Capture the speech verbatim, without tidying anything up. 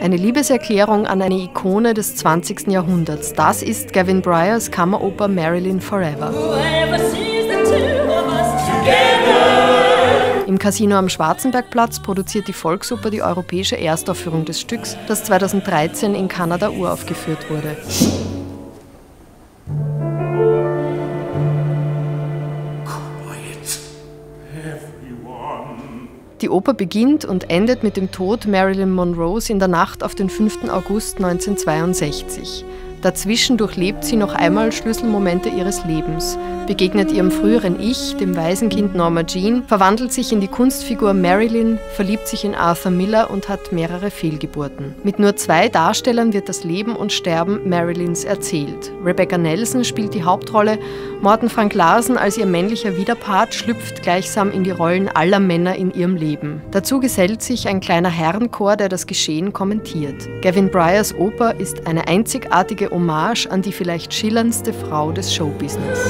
Eine Liebeserklärung an eine Ikone des zwanzigsten Jahrhunderts. Das ist Gavin Bryars Kammeroper Marilyn Forever. Im Kasino am Schwarzenbergplatz produziert die Volksoper die europäische Erstaufführung des Stücks, das zweitausenddreizehn in Kanada uraufgeführt wurde. Die Oper beginnt und endet mit dem Tod Marilyn Monroes in der Nacht auf den fünften August neunzehnhundertzweiundsechzig. Dazwischen durchlebt sie noch einmal Schlüsselmomente ihres Lebens, begegnet ihrem früheren Ich, dem Waisenkind Norma Jean, verwandelt sich in die Kunstfigur Marilyn, verliebt sich in Arthur Miller und hat mehrere Fehlgeburten. Mit nur zwei Darstellern wird das Leben und Sterben Marilyns erzählt. Rebecca Nelson spielt die Hauptrolle, Morten Frank Larsen als ihr männlicher Widerpart schlüpft gleichsam in die Rollen aller Männer in ihrem Leben. Dazu gesellt sich ein kleiner Herrenchor, der das Geschehen kommentiert. Gavin Bryars Oper ist eine einzigartige Hommage an die vielleicht schillerndste Frau des Showbusiness.